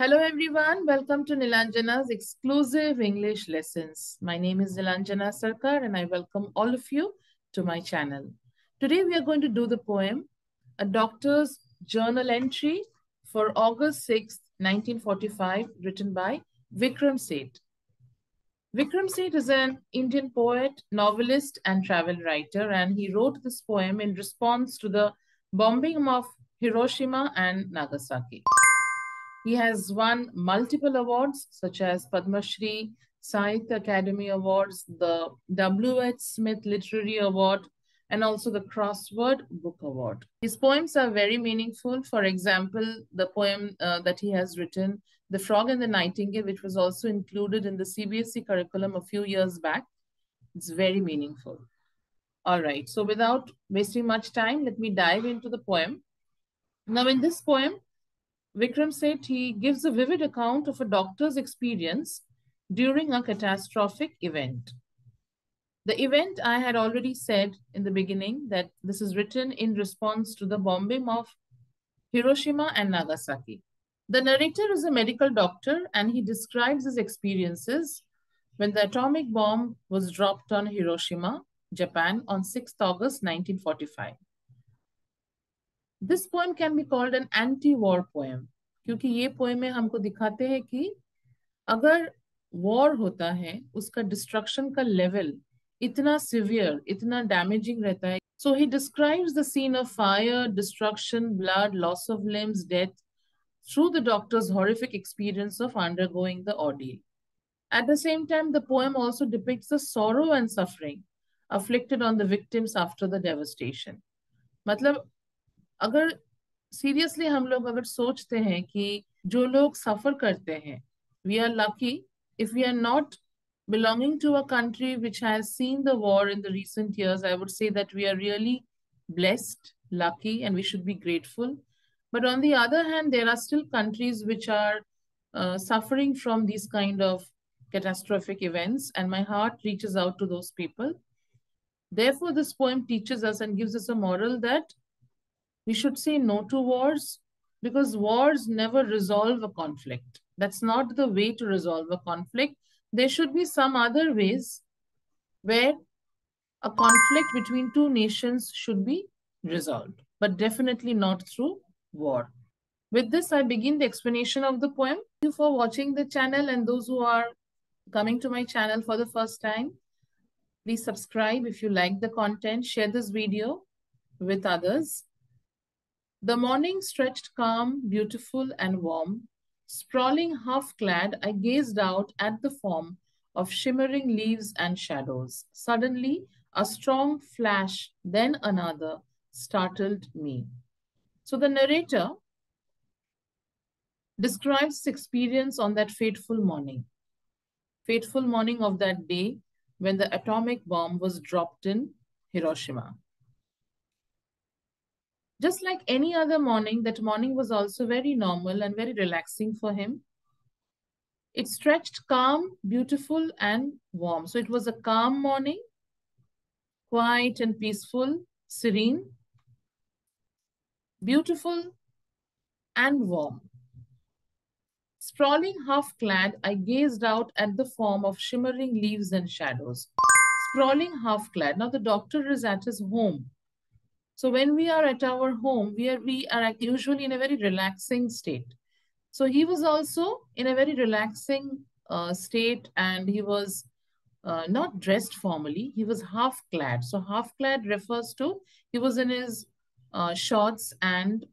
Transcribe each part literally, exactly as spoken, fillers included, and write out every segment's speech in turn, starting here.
Hello everyone, welcome to Nilanjana's exclusive English lessons. My name is Nilanjana Sarkar and I welcome all of you to my channel. Today we are going to do the poem, A Doctor's Journal Entry for August sixth, nineteen forty-five, written by Vikram Seth. Vikram Seth is an Indian poet, novelist and travel writer, and he wrote this poem in response to the bombing of Hiroshima and Nagasaki. He has won multiple awards such as Padma Shri, Sahitya Academy Awards, the W H Smith Literary Award, and also the Crossword Book Award. His poems are very meaningful. For example, the poem uh, that he has written, The Frog and the Nightingale, which was also included in the C B S E curriculum a few years back. It's very meaningful. All right, so without wasting much time, let me dive into the poem. Now in this poem, Vikram Seth, he gives a vivid account of a doctor's experience during a catastrophic event. The event, I had already said in the beginning that this is written in response to the bombing of Hiroshima and Nagasaki. The narrator is a medical doctor and he describes his experiences when the atomic bomb was dropped on Hiroshima, Japan on sixth August nineteen forty-five. This poem can be called an anti-war poem, क्योंकि ये poem में हमको दिखाते हैं कि अगर war होता है, उसका destruction का level इतना severe, इतना damaging रहता है. So he describes the scene of fire, destruction, blood, loss of limbs, death through the doctor's horrific experience of undergoing the ordeal. At the same time, the poem also depicts the sorrow and suffering afflicted on the victims after the devastation. मतलब अगर seriously हम लोग अगर सोचते हैं कि जो लोग suffer करते हैं, we are lucky if we are not belonging to a country which has seen the war in the recent years. I would say that we are really blessed, lucky, and we should be grateful. But on the other hand, there are still countries which are uh, suffering from these kind of catastrophic events, and my heart reaches out to those people. Therefore, this poem teaches us and gives us a moral that we should say no to wars, because wars never resolve a conflict. That's not the way to resolve a conflict. There should be some other ways where a conflict between two nations should be resolved, but definitely not through war. With this, I begin the explanation of the poem. Thank you for watching the channel, and those who are coming to my channel for the first time, please subscribe if you like the content, share this video with others. The morning stretched calm, beautiful and warm. Sprawling half-clad, I gazed out at the form of shimmering leaves and shadows. Suddenly, a strong flash, then another, startled me. So the narrator describes his experience on that fateful morning. Fateful morning of that day when the atomic bomb was dropped in Hiroshima. Just like any other morning, that morning was also very normal and very relaxing for him. It stretched calm, beautiful, and warm. So it was a calm morning, quiet and peaceful, serene, beautiful, and warm. Sprawling half-clad, I gazed out at the form of shimmering leaves and shadows. Sprawling half-clad. Now the doctor is at his home. So when we are at our home, we are, we are usually in a very relaxing state. So he was also in a very relaxing uh, state, and he was uh, not dressed formally. He was half clad. So half clad refers to he was in his uh, shorts and,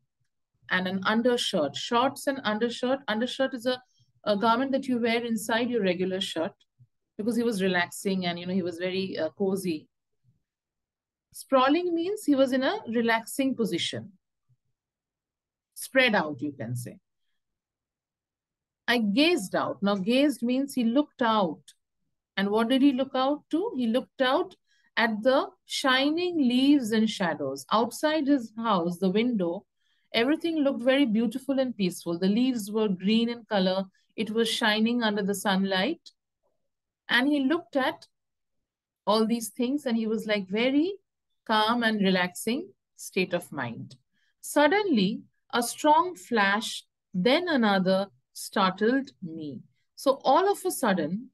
and an undershirt. Shorts and undershirt. Undershirt is a, a garment that you wear inside your regular shirt, because he was relaxing and, you know, he was very uh, cozy. Sprawling means he was in a relaxing position. Spread out, you can say. I gazed out. Now, gazed means he looked out. And what did he look out to? He looked out at the shining leaves and shadows. Outside his house, the window, everything looked very beautiful and peaceful. The leaves were green in color. It was shining under the sunlight. And he looked at all these things and he was like very calm and relaxing state of mind. Suddenly, a strong flash, then another, startled me. So all of a sudden,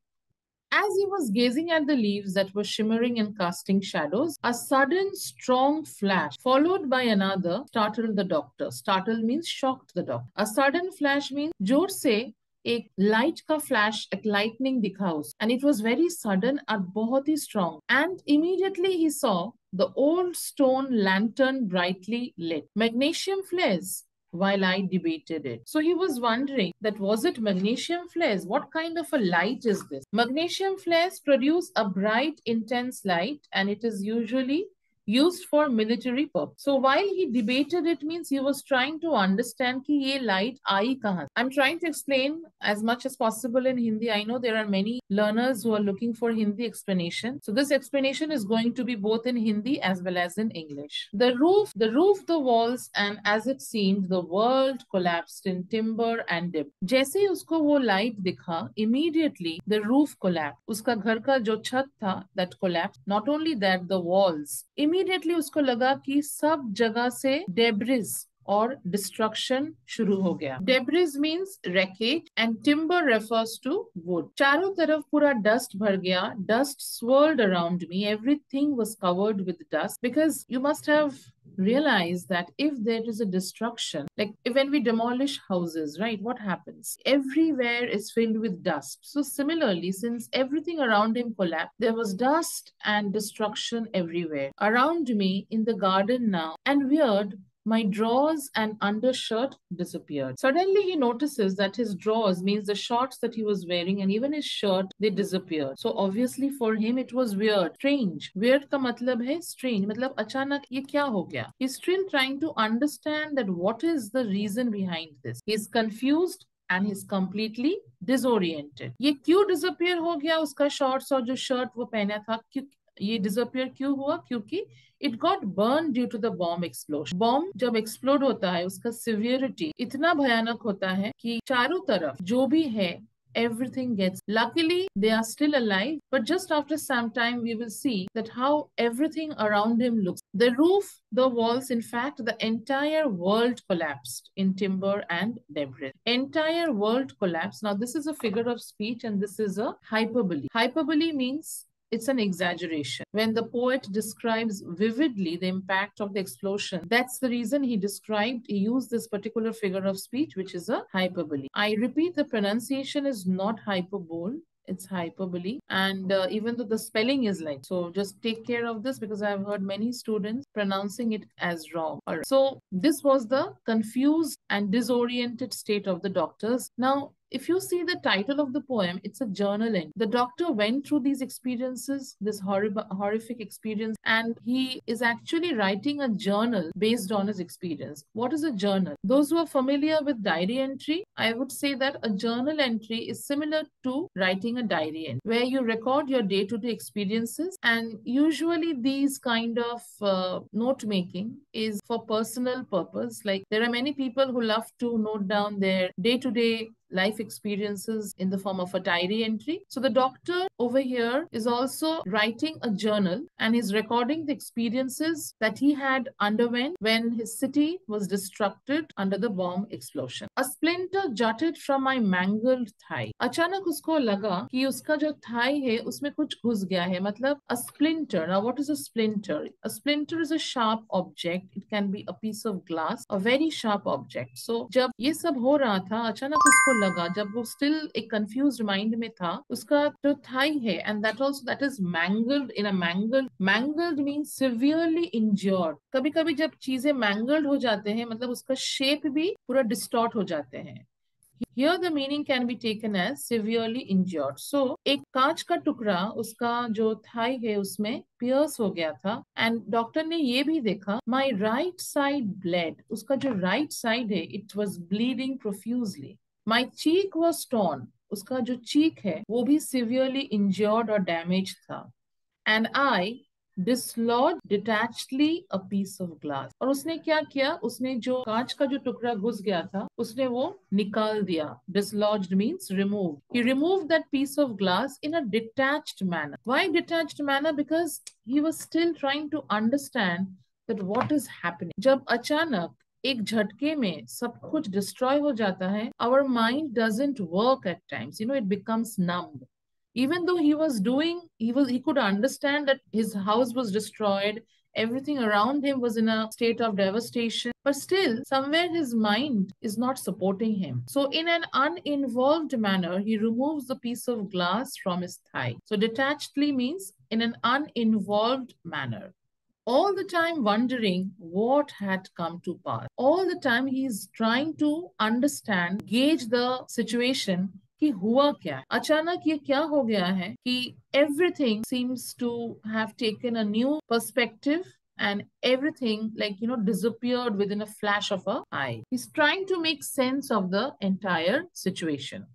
as he was gazing at the leaves that were shimmering and casting shadows, a sudden strong flash, followed by another, startled the doctor. Startled means shocked the doctor. A sudden flash means, जोर से एक light का flash, एक lightning दिखाऊस. And it was very sudden and बहुत ही strong. And immediately he saw the old stone lantern brightly lit. Magnesium flares. While I debated it. So he was wondering that was it magnesium flares? What kind of a light is this? Magnesium flares produce a bright, intense light and it is usually used for military purpose. So while he debated it means he was trying to understand ki ye light aayi kahan. I'm trying to explain as much as possible in Hindi. I know there are many learners who are looking for Hindi explanation. So this explanation is going to be both in Hindi as well as in English. The roof, the roof, the walls and as it seemed the world collapsed in timber and dip. Jaise usko wo light dikha, immediately the roof collapsed. Uska ghar ka jo chhat tha that collapsed. Not only that, the walls. Immediately उसको लगा कि सब जगह से debris और destruction शुरू हो गया. Debris means wreckage and timber refers to wood. चारों तरफ पूरा dust भर गया. Dust swirled around me. Everything was covered with dust because you must have realized that if there is a destruction, like when we demolish houses, right, what happens? Everywhere is filled with dust. So similarly, since everything around him collapsed, there was dust and destruction everywhere. Around me in the garden now, and weird, my drawers and undershirt disappeared. Suddenly he notices that his drawers, means the shorts that he was wearing and even his shirt, they disappeared. So obviously for him it was weird, strange. Weird ka matlab hai strange. Matlab achanak ye kya ho gaya? He's still trying to understand that what is the reason behind this. He's confused and he's completely disoriented. Ye kyu disappear ho gaya? Uska shorts aur jo shirt wo pehna tha, kyu ये disappear क्यों हुआ? क्योंकि it got burned due to the bomb explosion. Bomb जब explode होता है उसका severity इतना भयानक होता है कि चारों तरफ जो भी है everything gets. Luckily, they are still alive, but just after some time, we will see that how everything around him looks. The roof, the walls, in fact, the entire world collapsed in timber and debris. Entire world collapsed. Now, this is a figure of speech and this is a hyperbole. Hyperbole means it's an exaggeration. When the poet describes vividly the impact of the explosion, that's the reason he described, he used this particular figure of speech, which is a hyperbole. I repeat, the pronunciation is not hyperbole, it's hyperbole. And uh, even though the spelling is like, so just take care of this because I've heard many students pronouncing it as wrong. All right. So this was the confused and disoriented state of the doctors. Now, if you see the title of the poem, it's a journal entry. The doctor went through these experiences, this horrible, horrific experience, and he is actually writing a journal based on his experience. What is a journal? Those who are familiar with diary entry, I would say that a journal entry is similar to writing a diary entry, where you record your day-to-day experiences. And usually these kind of uh, note-making is for personal purpose. Like there are many people who love to note down their day-to-day life experiences in the form of a diary entry. So the doctor over here is also writing a journal and he's recording the experiences that he had underwent when his city was destructed under the bomb explosion. A splinter jutted from my mangled thigh. Achanak usko laga ki uska jo thigh hai usme kuch ghus gaya hai. Matlab a splinter. Now what is a splinter? A splinter is a sharp object. It can be a piece of glass, a very sharp object. So jab ye sab ho raha tha, achanak usko लगा जब वो still a confused mind में था उसका जो thigh है and that also that is mangled in a mangled mangled means severely injured. कभी कभी जब चीजें mangled हो जाते हैं मतलब उसका shape भी पूरा distort हो जाते हैं. Here the meaning can be taken as severely injured. So एक कांच का टुकड़ा उसका जो thigh है उसमें pierce हो गया था and doctor ने ये भी देखा my right side bled. उसका जो right side है it was bleeding profusely. My cheek was torn. उसका जो cheek है वो भी severely injured or damaged था. And I dislodged detachedly a piece of glass. और उसने क्या किया? उसने जो कांच का जो टुकड़ा घुस गया था उसने वो निकाल दिया. Dislodged means removed. He removed that piece of glass in a detached manner. Why detached manner? Because he was still trying to understand that what is happening. जब अचानक एक झटके में सब कुछ डिस्ट्रॉय हो जाता है. Our mind doesn't work at times, you know, it becomes numbed. Even though he was doing, he was, he could understand that his house was destroyed, everything around him was in a state of devastation, but still somewhere his mind is not supporting him. So in an uninvolved manner, he removes the piece of glass from his thigh. So detachedly means in an uninvolved manner. All the time wondering what had come to pass. All the time he's trying to understand, gauge the situation, कि हुआ क्या, अचानक ये क्या हो गया है कि everything seems to have taken a new perspective and everything, like, you know, disappeared within a flash of an eye. He's trying to make sense of the entire situation.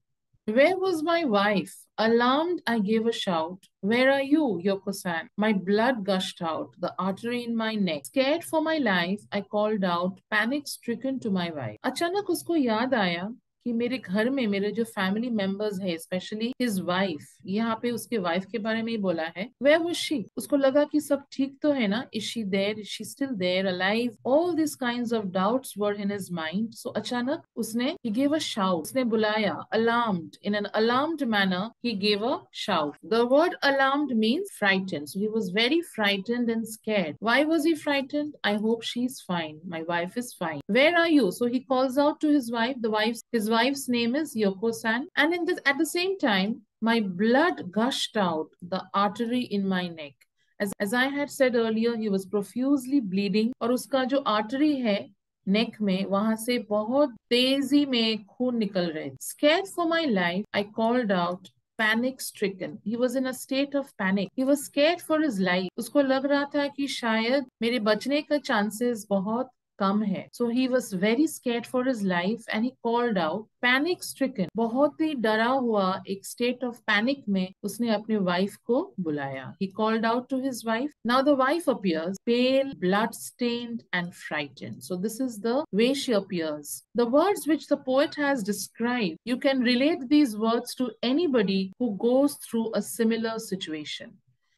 Where was my wife? Alarmed, I gave a shout. Where are you, Yoko-san? My blood gushed out, the artery in my neck. Scared for my life, I called out, panic-stricken to my wife. अचानक उसको याद आया कि मेरे घर में मेरे जो फैमिली मेंबर्स है, स्पेशली हिज वाइफ, यहाँ पे उसके वाइफ के बारे में ही बोला है. Where was she? उसको लगा कि सब ठीक तो है ना, is she there, is she still there, alive? All these kinds of doubts were in his mind. So अचानक उसने he gave a shout, उसने बुलाया, alarmed, in an alarmed manner he gave a shout. The word alarmed means frightened. So he was very frightened and scared. Why was he frightened? I hope she's fine. My wife is fine. Where are you? So he calls out to his wife. The wife's his wife's name is Yoko-san, and in this, at the same time, my blood gushed out, the artery in my neck. As, as I had said earlier, he was profusely bleeding, और उसका जो artery है neck में, वहाँ से बहुत तेजी में खून निकल रहे. Scared for my life, I called out, panic-stricken. He was in a state of panic. He was scared for his life. उसको लग रहा था कि शायद मेरे बचने का chances बहुत कम है. So he was very scared for his life and he called out, panic stricken. बहुत ही डरा हुआ एक state of panic में उसने अपने wife को बुलाया. He called out to his wife. Now the wife appears, pale, blood stained and frightened. So this is the way she appears. The words which the poet has described, you can relate these words to anybody who goes through a similar situation.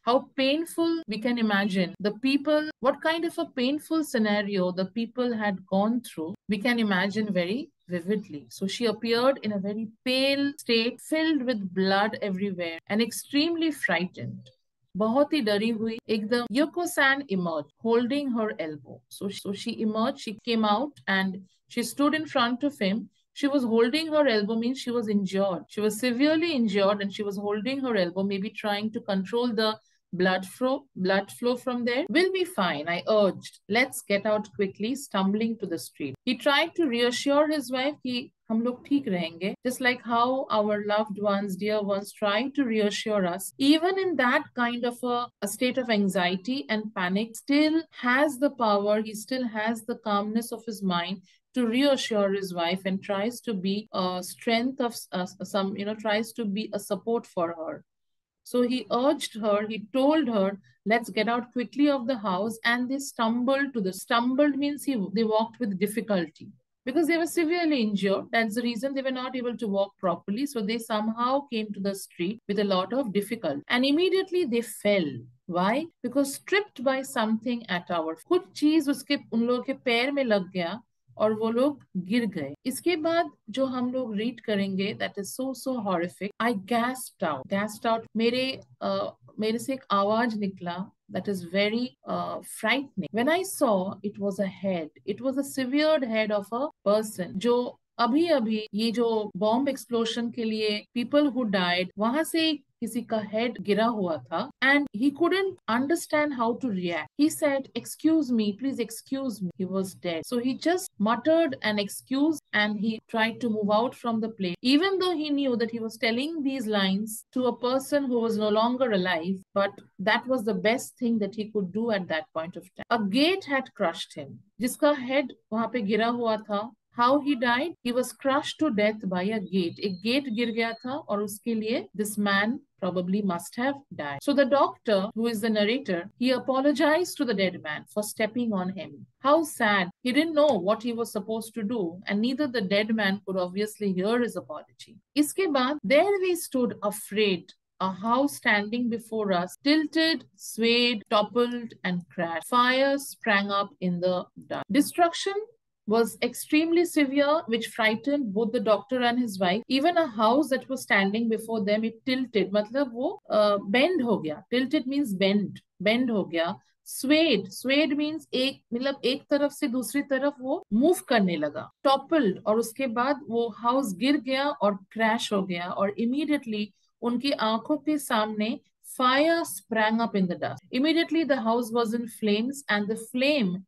How painful we can imagine the people, what kind of a painful scenario the people had gone through, we can imagine very vividly. So she appeared in a very pale state, filled with blood everywhere and extremely frightened. बहुत ही डरी हुई एकदम. Yoko-san emerged, holding her elbow. So, so she emerged, she came out and she stood in front of him. She was holding her elbow, means she was injured. She was severely injured and she was holding her elbow, maybe trying to control the blood flow blood flow from there. We'll be fine, I urged. Let's get out quickly, stumbling to the street. He tried to reassure his wife ki hum log theek rahenge, just like how our loved ones, dear ones, try to reassure us. Even in that kind of a, a state of anxiety and panic, still has the power, he still has the calmness of his mind to reassure his wife and tries to be a strength of uh, some, you know, tries to be a support for her. So he urged her, he told her, let's get out quickly of the house, and they stumbled to the, stumbled means he, they walked with difficulty because they were severely injured. That's the reason they were not able to walk properly. So they somehow came to the street with a lot of difficulty and immediately they fell. Why? Because stripped by something at our foot. कुछ चीज उसके उन लोगों के पैर में लग गया और वो लोग गिर गए. इसके बाद जो हम लोग रीड करेंगे, that is so so horrific. I gasped out, gasped out. मेरे uh, मेरे से एक आवाज निकला, that is very uh, frightening. When I saw, it was a head. It was a severed head of a person. जो अभी अभी ये जो बॉम्ब एक्सप्लोशन के लिए people who died, वहां से किसी का हेड गिरा हुआ था. And he couldn't understand how to react. He said, excuse me, please excuse me. He was dead. So he just muttered an excuse and he tried to move out from the place. Even though he knew that he was telling these lines to a person who was no longer alive, but that was the best thing that he could do at that point of time. A gate had crushed him. जिसका head वहां पे गिरा हुआ था. How he died? He was crushed to death by a gate. A gate गिर गया था और उसके लिए this man probably must have died. So the doctor, who is the narrator, he apologized to the dead man for stepping on him. How sad. He didn't know what he was supposed to do and neither the dead man could obviously hear his apology. इसके बाद there we stood afraid, a house standing before us, tilted, swayed, toppled and crashed. Fire sprang up in the dark. Destruction was extremely severe, which frightened both the doctor and his wife. Even a house that was standing before them, it tilted. Matlab wo uh, bend ho gaya. Tilted means bend. Bend ho gaya. Swayed. Swayed means ek, matlab ek taraf se dusri taraf wo move karne laga. Toppled. Aur uske baad wo house gir gaya aur crash ho gaya. Aur immediately unki aankhon ke samne fire sprang up in the dust. Immediately the house was in flames, and the flame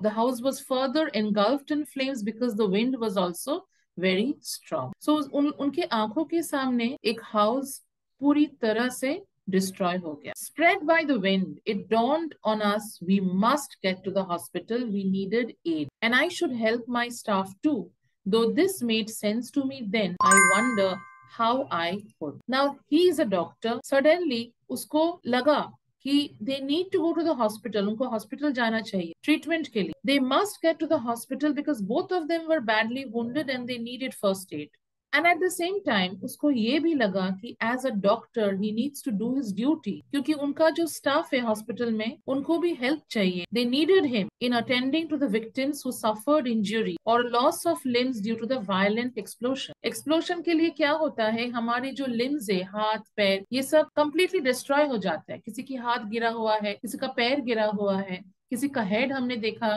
the house was further engulfed in flames because the wind was also very strong. So un, unke aankhon ke samne ek house puri tarah se destroy ho gaya. Spread by the wind, it dawned on us, we must get to the hospital, we needed aid. And I should help my staff too. Though this made sense to me then, I wonder how I could. Now he is a doctor. Suddenly usko laga ki they need to go to the hospital. Unko hospital jana chahiye treatment ke liye. They must get to the hospital because both of them were badly wounded and they needed first aid. And at the same time usko ye bhi laga ki as a doctor he needs to do his duty, kyunki unka jo staff hai hospital mein unko bhi help chahiye. They needed him in attending to the victims who suffered injury or loss of limbs due to the violent explosion. Explosion ke liye kya hota hai, hamare jo limbs hai, haath pair, ye sab completely destroy ho jata hai. Kisi ki haath gira hua hai, kisi ka pair gira hua hai, किसी का head हमने देखा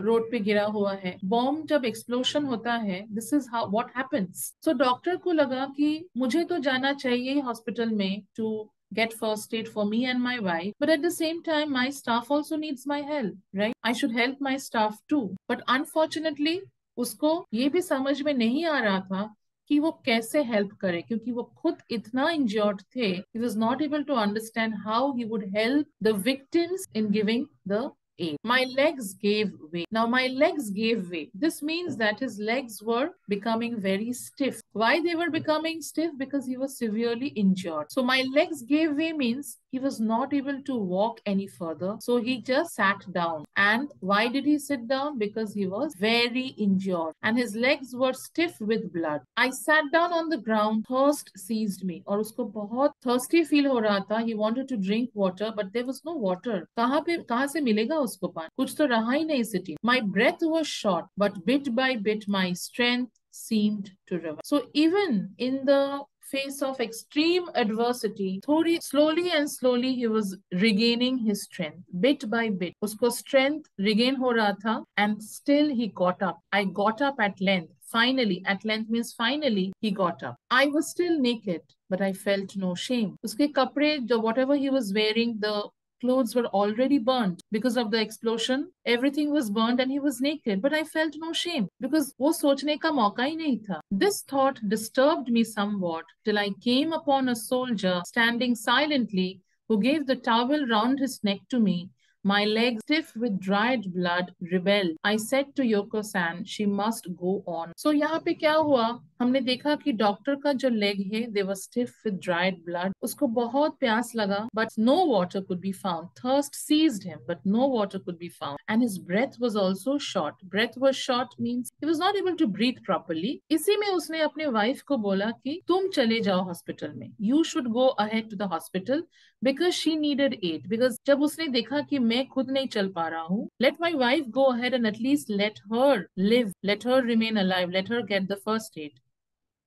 road पे गिरा हुआ है. Bomb जब explosion होता है, this is how what happens. So doctor को लगा कि मुझे तो जाना चाहिए हॉस्पिटल में to get first aid for me and my wife, but at the same time my staff also needs my help, right? I should help my staff too. But unfortunately उसको ये भी समझ में नहीं आ रहा था कि वो कैसे हेल्प करे, क्योंकि वो खुद इतना इंजर्ड थे. He was not able to understand how he would help the victims in giving the aid. My legs gave way. Now my legs gave way. This means that his legs were becoming very stiff. Why they were becoming stiff? Because he was severely injured. So my legs gave way means he was not able to walk any further. So he just sat down. And why did he sit down? Because he was very injured and his legs were stiff with blood. I sat down on the ground. Thirst seized me. Aur usko bahut thirsty feel ho raha tha. He wanted to drink water, but there was no water. Kahan pe kahan se milega उसको पान, कुछ तो रहा ही नहीं city. My breath was short, but bit by bit my strength seemed to revive. So even in the face of extreme adversity, थोड़ी slowly and slowly he was regaining his strength. Bit by bit उसको strength regain हो रहा था. And still he got up. I got up at length. Finally, at length means finally he got up. I was still naked, but I felt no shame. उसके कपड़े जो whatever he was wearing, the clothes were already burned because of the explosion. Everything was burned and he was naked, but I felt no shame because wo sochne ka mauka hi nahi tha. This thought disturbed me somewhat till I came upon a soldier standing silently who gave the towel round his neck to me. My legs, stiff with dried blood, rebelled. I said to Yoko-san, she must go on. So यहाँ पे क्या हुआ, हमने देखा कि doctor का जो leg है, they were stiff with dried blood. उसको बहुत प्यास लगा, but no water could be found. Thirst seized him, but no water could be found. And his breath was also short. Breath was short means he was not able to breathe properly. इसी में उसने अपने wife को बोला कि तुम चले जाओ hospital में. You should go ahead to the hospital because she needed aid. Because जब उसने देखा कि मैं खुद नहीं चल पा रहा हूँ, let my wife go ahead and at least let her live, let her remain alive, let her get the first aid.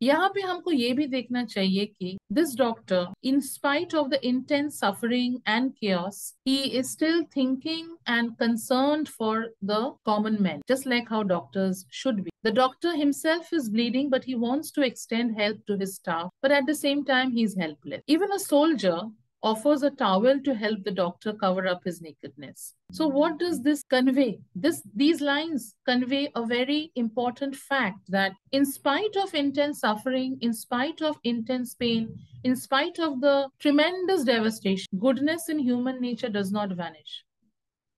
यहाँ पे हमको ये भी देखना चाहिए कि this doctor, in spite of the intense suffering and chaos, he is still thinking and concerned for the common man, just like how doctors should be. The doctor himself is bleeding, but he wants to extend help to his staff, but at the same time he is helpless. Even a soldier offers a towel to help the doctor cover up his nakedness. So what does this convey? This, these lines convey a very important fact that in spite of intense suffering, in spite of intense pain, in spite of the tremendous devastation, goodness in human nature does not vanish.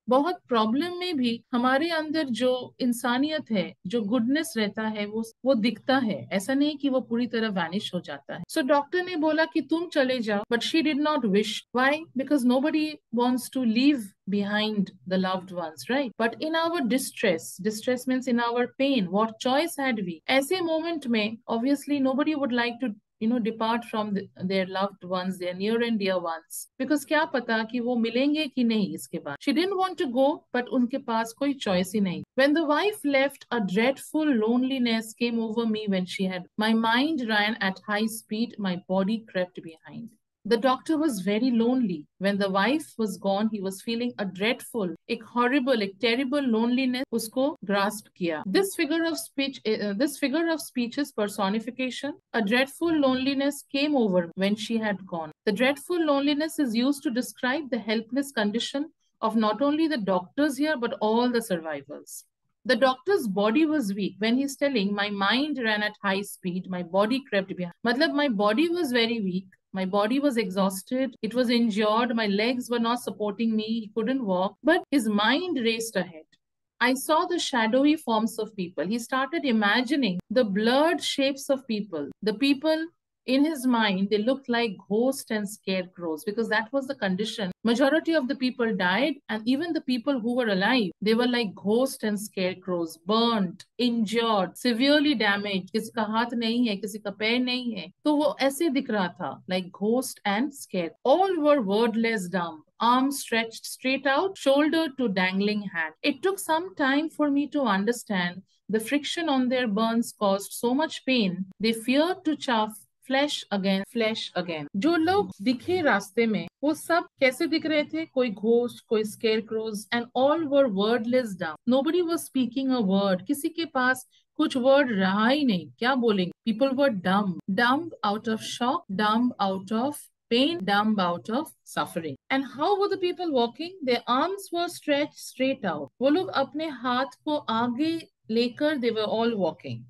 बहुत problem में भी हमारे अंदर जो इंसानियत है, जो goodness रहता है, वो वो दिखता है. ऐसा नहीं कि वो पूरी तरह वैनिश हो जाता है. सो डॉक्टर ने बोला कि तुम चले जाओ, but she did not wish. Why? Because nobody wants to leave behind the loved ones, right? But in our distress, distress means in our pain, what choice had we? ऐसे moment में obviously nobody would like to you know, depart from the, their loved ones, their near and dear ones, because kya pata ki wo milenge ki nahi iske baad. She didn't want to go, but unke paas koi choice hi nahi. When the wife left, a dreadful loneliness came over me when she had. My mind ran at high speed, my body crept behind. The doctor was very lonely. When the wife was gone, he was feeling a dreadful, a horrible, a terrible loneliness usko grasped kiya. This figure of speech, uh, this figure of speech is personification. A dreadful loneliness came over when she had gone. The dreadful loneliness is used to describe the helpless condition of not only the doctors here, but all the survivors. The doctor's body was weak when he's telling, my mind ran at high speed, my body crept behind. Matlab, my body was very weak. My body was exhausted. It was injured. My legs were not supporting me. He couldn't walk, but his mind raced ahead. I saw the shadowy forms of people. He started imagining the blurred shapes of people. The people in his mind, they looked like ghosts and scarecrows, because that was the condition. Majority of the people died, and even the people who were alive, they were like ghosts and scarecrows, burnt, injured, severely damaged. Kisi ka haath nahi hai, kisi ka pair nahi hai. So wo aise dikh raha tha, like ghost and scarecrow. All were wordless, dumb, arms stretched straight out, shoulder to dangling hand. It took some time for me to understand. The friction on their burns caused so much pain. They feared to chaff flesh again, flesh again. जो लोग दिखे रास्ते में, वो सब कैसे दिख रहे थे? कोई घोस्ट, कोई scarecrows, and all were wordless down. Nobody was speaking a word. किसी के पास कुछ word रहा ही नहीं. क्या बोलेंगे? People were dumb, dumb out of shock, dumb out of pain, dumb out of suffering. And how were the people walking? Their arms were stretched straight out. वो लोग अपने हाथ को आगे लेकर, they were all walking.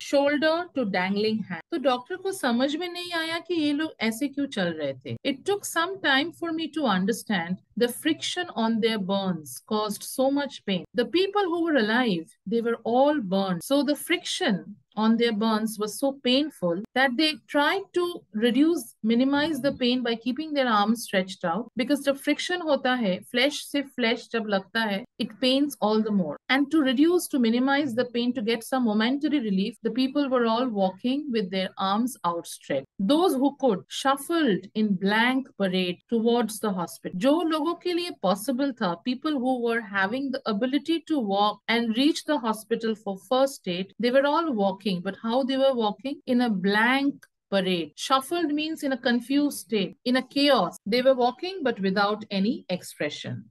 Shoulder to dangling hand. तो doctor को समझ में नहीं आया कि ये लोग ऐसे क्यों चल रहे थे. It took some time for me to understand. The friction on their burns caused so much pain. The people who were alive, they were all burned. So the friction on their burns was so painful that they tried to reduce, minimize the pain by keeping their arms stretched out, because the friction hota hai, flesh se flesh jab lagta hai, it pains all the more. And to reduce, to minimize the pain, to get some momentary relief, the people were all walking with their arms outstretched. Those who could shuffled in blank parade towards the hospital. Jo logo ke liye possible tha, people who were having the ability to walk and reach the hospital for first aid, they were all walking. But how they were walking? In a blank parade. Shuffled means in a confused state, in a chaos. They were walking but without any expression.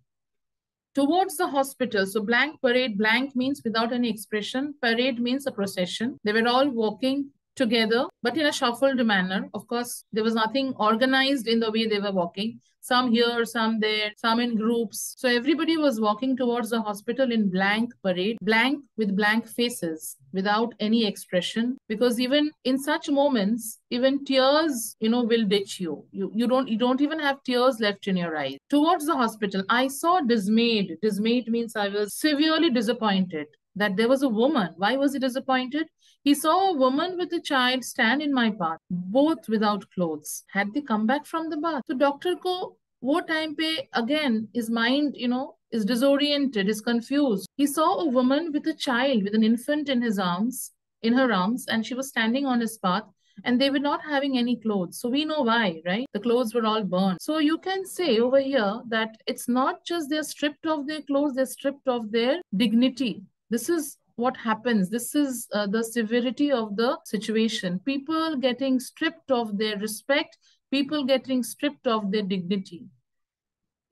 Towards the hospital. So blank parade, blank means without any expression. Parade means a procession. They were all walking together but in a shuffled manner. Of course, there was nothing organized in the way they were walking. Some here, some there, some in groups. So everybody was walking towards the hospital in blank parade, blank with blank faces, without any expression. Because even in such moments, even tears, you know, will ditch you. You, you don't, you don't even have tears left in your eyes. Towards the hospital, I saw dismayed. Dismayed means I was severely disappointed that there was a woman. Why was he disappointed? He saw a woman with a child stand in my path, both without clothes. Had they come back from the bath? So doctor ko, wo time pe, again, his mind, you know, is disoriented, is confused. He saw a woman with a child, with an infant in his arms, in her arms, and she was standing on his path, and they were not having any clothes. So we know why, right? The clothes were all burned. So you can say over here that it's not just they're stripped of their clothes, they're stripped of their dignity. This is what happens. This is uh, the severity of the situation. People getting stripped of their respect, people getting stripped of their dignity.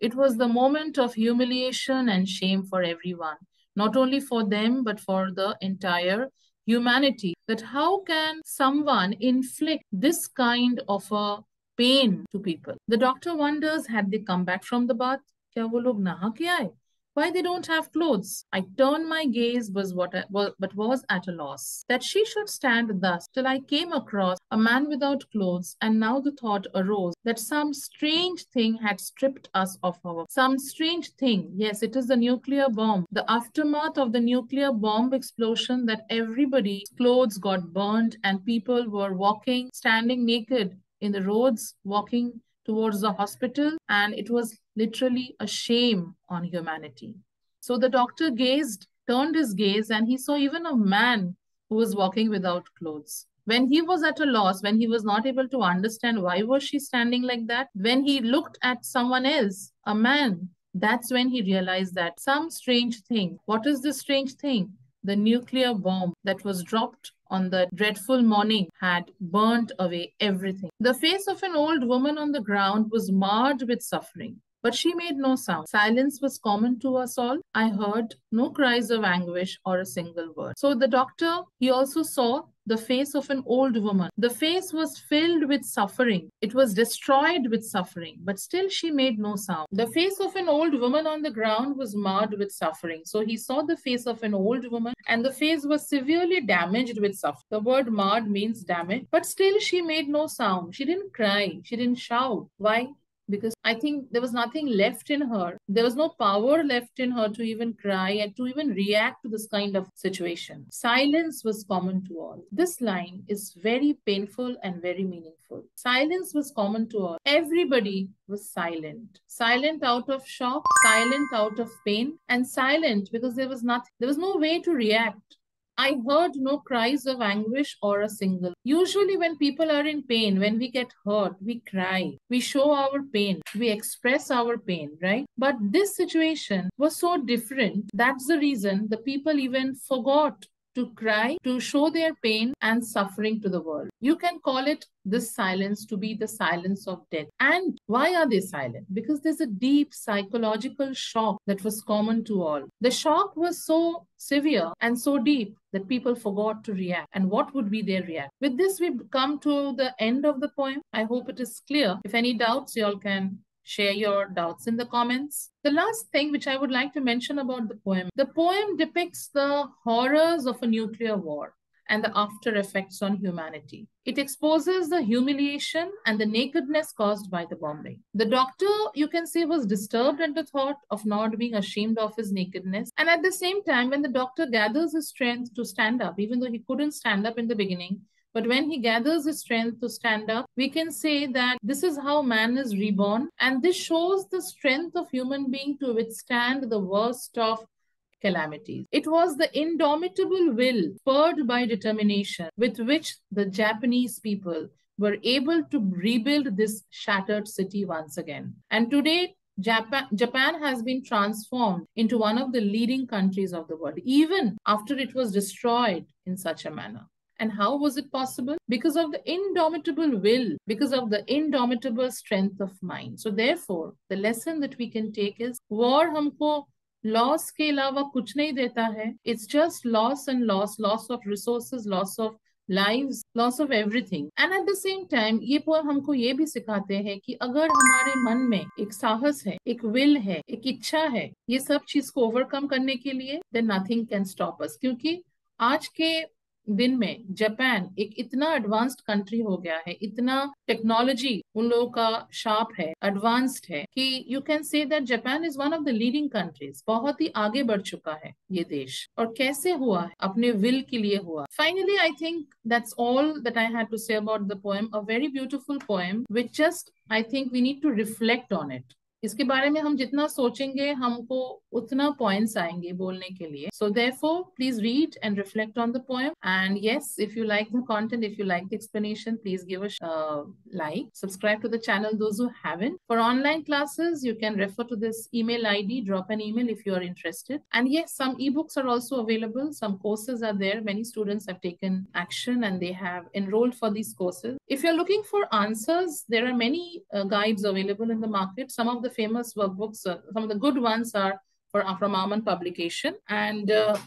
It was the moment of humiliation and shame for everyone, not only for them, but for the entire humanity. That how can someone inflict this kind of a pain to people? The doctor wonders, had they come back from the bath? Kya wo log naha ke aaye? Why they don't have clothes? I turned my gaze, was what I, well, but was at a loss. That she should stand thus till I came across a man without clothes, and now the thought arose that some strange thing had stripped us of our... Some strange thing. Yes, it is the nuclear bomb. The aftermath of the nuclear bomb explosion, that everybody's clothes got burned and people were walking, standing naked in the roads, walking towards the hospital, and it was literally a shame on humanity. So the doctor gazed, turned his gaze, and he saw even a man who was walking without clothes. when he was at a loss, when he was not able to understand why was she standing like that, when he looked at someone else, a man, that's when he realized that some strange thing. What is this strange thing? The nuclear bomb that was dropped on the dreadful morning had burnt away everything. The face of an old woman on the ground was marred with suffering, but she made no sound. Silence was common to us all. I heard no cries of anguish or a single word. So the doctor, he also saw the face of an old woman. The face was filled with suffering. It was destroyed with suffering, but still she made no sound. The face of an old woman on the ground was marred with suffering. So he saw the face of an old woman, and the face was severely damaged with suffering. The word marred means damaged, but still she made no sound. She didn't cry. She didn't shout. Why? Because I think there was nothing left in her. There was no power left in her to even cry and to even react to this kind of situation. Silence was common to all. This line is very painful and very meaningful. Silence was common to all. Everybody was silent. Silent out of shock, silent out of pain, and silent because there was nothing. There was no way to react. I heard no cries of anguish or a single. Usually when people are in pain, when we get hurt, we cry. We show our pain. We express our pain, right? But this situation was so different. That's the reason the people even forgot to cry, to show their pain and suffering to the world. You can call it this silence to be the silence of death. And why are they silent? Because there's a deep psychological shock that was common to all. The shock was so severe and so deep that people forgot to react. And what would be their reaction? With this, we come to the end of the poem. I hope it is clear. If any doubts, you all can share your doubts in the comments. The last thing which I would like to mention about the poem, the poem depicts the horrors of a nuclear war and the after effects on humanity. It exposes the humiliation and the nakedness caused by the bombing. The doctor, you can say, was disturbed at the thought of not being ashamed of his nakedness. And at the same time, when the doctor gathers his strength to stand up, even though he couldn't stand up in the beginning, but when he gathers his strength to stand up, we can say that this is how man is reborn. And this shows the strength of human being to withstand the worst of calamities. It was the indomitable will, spurred by determination, with which the Japanese people were able to rebuild this shattered city once again. And today, Japan, Japan has been transformed into one of the leading countries of the world, even after it was destroyed in such a manner. And how was it possible? Because of the indomitable will, because of the indomitable strength of mind. So therefore, the lesson that we can take is, war humko loss ke alawa kuch nahi deta hai. It's just loss and loss, loss of resources, loss of lives, loss of everything. And at the same time, ये poem हमको ये भी सिखाते हैं कि अगर हमारे मन में एक साहस है, एक will है, एक इच्छा है, ये सब चीज को overcome करने के लिए, then nothing can stop us. क्योंकि आज के दिन में जापान एक इतना एडवांस्ड कंट्री हो गया है, इतना टेक्नोलॉजी उन लोगों का शार्प है, एडवांस्ड है कि you can say that Japan is one of the leading countries. बहुत ही आगे बढ़ चुका है ये देश. और कैसे हुआ है? अपने विल के लिए हुआ. Finally I think that's all that I had to say about the poem. A very beautiful poem which just I think we need to reflect on it. इसके बारे में हम जितना सोचेंगे हमको उतना पॉइंट्स आएंगे बोलने के लिए. So therefore please read and reflect on the poem. And yes, if you like the content, if you like the explanation, please give a like, subscribe to the channel those who haven't. For online classes you can refer to this email ID. Drop an email if you are interested. And yes, some e-books are also available. Some courses are there. Many students have taken action and they have enrolled for these courses. If you are looking for answers, there are many uh, guides available in the market. Some of the famous workbooks, uh, some of the good ones are for, from Aman Publication. And uh,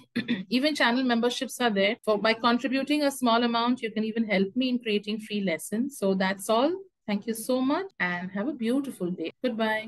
even channel memberships are there. So by contributing a small amount, you can even help me in creating free lessons. So that's all. Thank you so much and have a beautiful day. Goodbye.